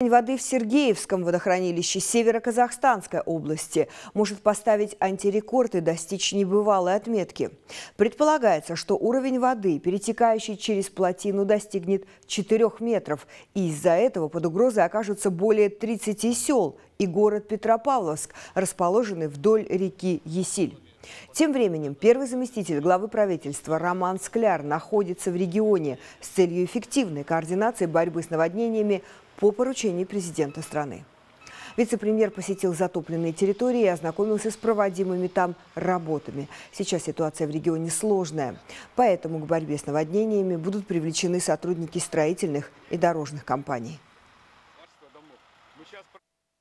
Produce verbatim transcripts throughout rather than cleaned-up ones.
Воды в Сергеевском водохранилище Северо-Казахстанской области может поставить антирекорд и достичь небывалой отметки. Предполагается, что уровень воды, перетекающей через плотину, достигнет четырёх метров, и из-за этого под угрозой окажутся более тридцати сел и город Петропавловск, расположенный вдоль реки Есиль. Тем временем первый заместитель главы правительства Роман Скляр находится в регионе с целью эффективной координации борьбы с наводнениями по поручению президента страны. Вице-премьер посетил затопленные территории и ознакомился с проводимыми там работами. Сейчас ситуация в регионе сложная, поэтому к борьбе с наводнениями будут привлечены сотрудники строительных и дорожных компаний.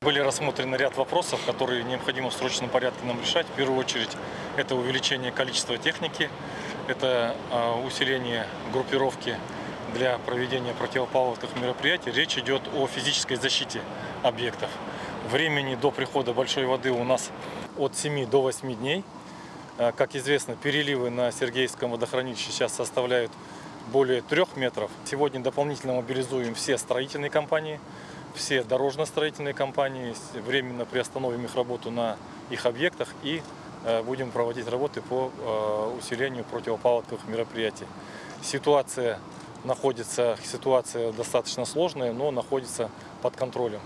Были рассмотрены ряд вопросов, которые необходимо в срочном порядке нам решать. В первую очередь, это увеличение количества техники, это усиление группировки для проведения противопаводковых мероприятий. Речь идет о физической защите объектов. Времени до прихода большой воды у нас от семи до восьми дней. Как известно, переливы на Сергеевском водохранилище сейчас составляют более трёх метров. Сегодня дополнительно мобилизуем все строительные компании, все дорожно-строительные компании, временно приостановим их работу на их объектах и будем проводить работы по усилению противопаводковых мероприятий. Ситуация находится, ситуация достаточно сложная, но находится под контролем.